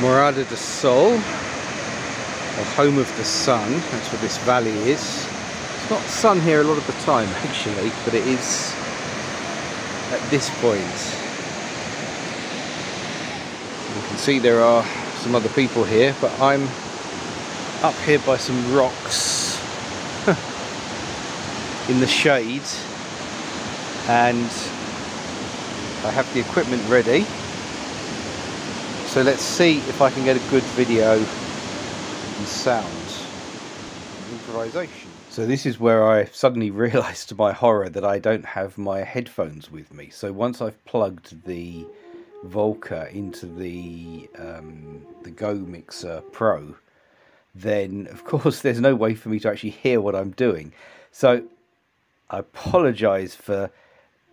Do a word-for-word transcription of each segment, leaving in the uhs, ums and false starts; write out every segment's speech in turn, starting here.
Morada do Sol, or home of the sun. That's what this valley is. It's not sun here a lot of the time actually, but it is at this point. You can see there are some other people here, but I'm up here by some rocks in the shade, and I have the equipment ready. So let's see if I can get a good video and sound improvisation. So this is where I suddenly realized to my horror that I don't have my headphones with me. So once I've plugged the Volca into the, um, the Go Mixer Pro, then of course there's no way for me to actually hear what I'm doing. So I apologize for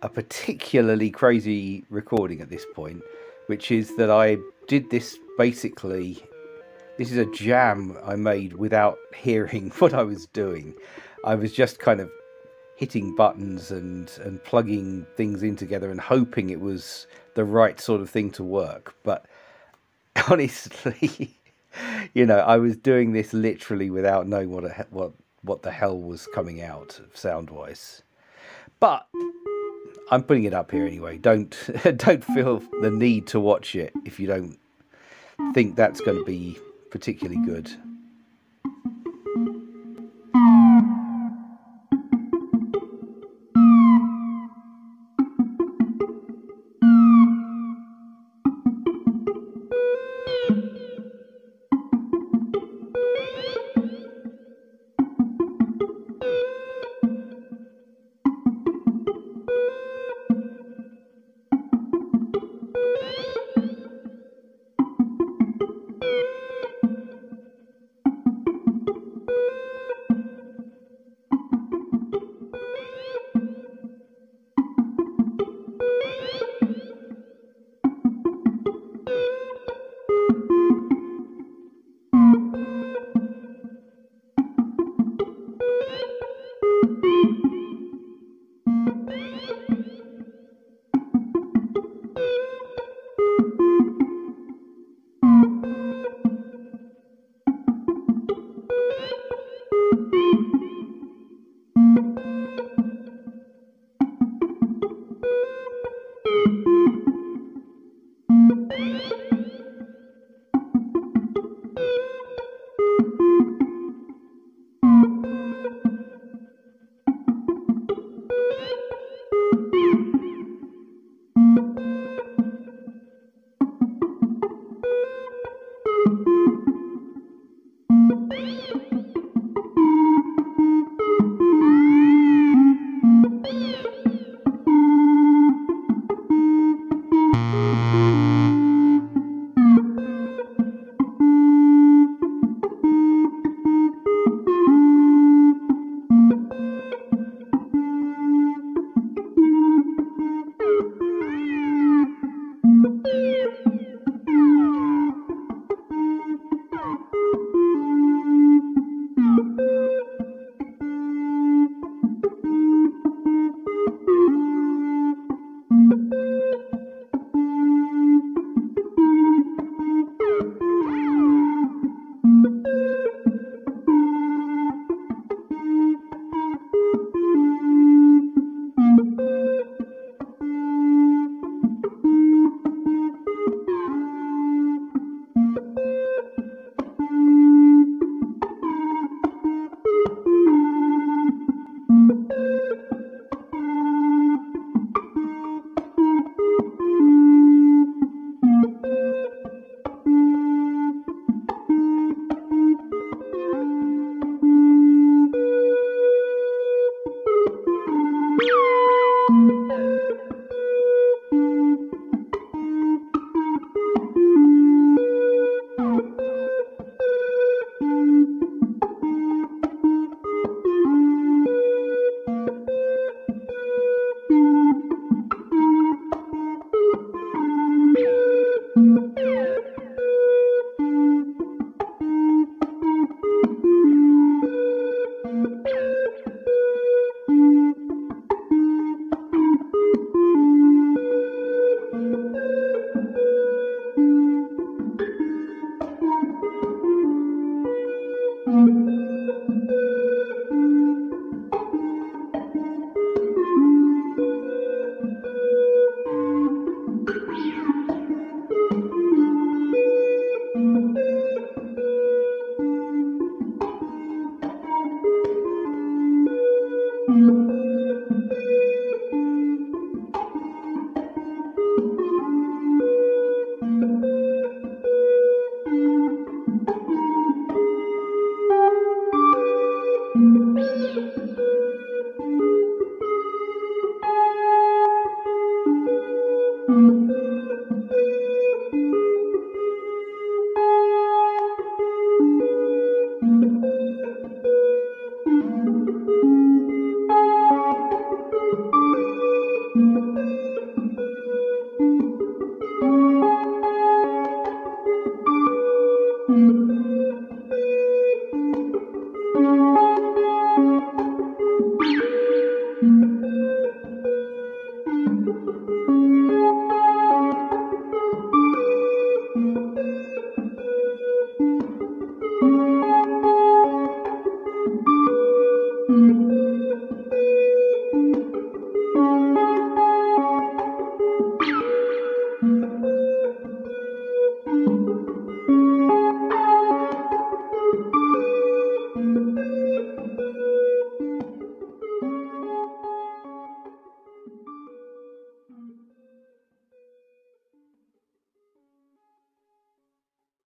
a particularly crazy recording at this point, which is that I did this basically, this is a jam I made without hearing what I was doing. I was just kind of hitting buttons and, and plugging things in together and hoping it was the right sort of thing to work. But honestly, you know, I was doing this literally without knowing what a, what what the hell was coming out sound-wise. But I'm putting it up here anyway. Don't don't feel the need to watch it if you don't think that's going to be particularly good.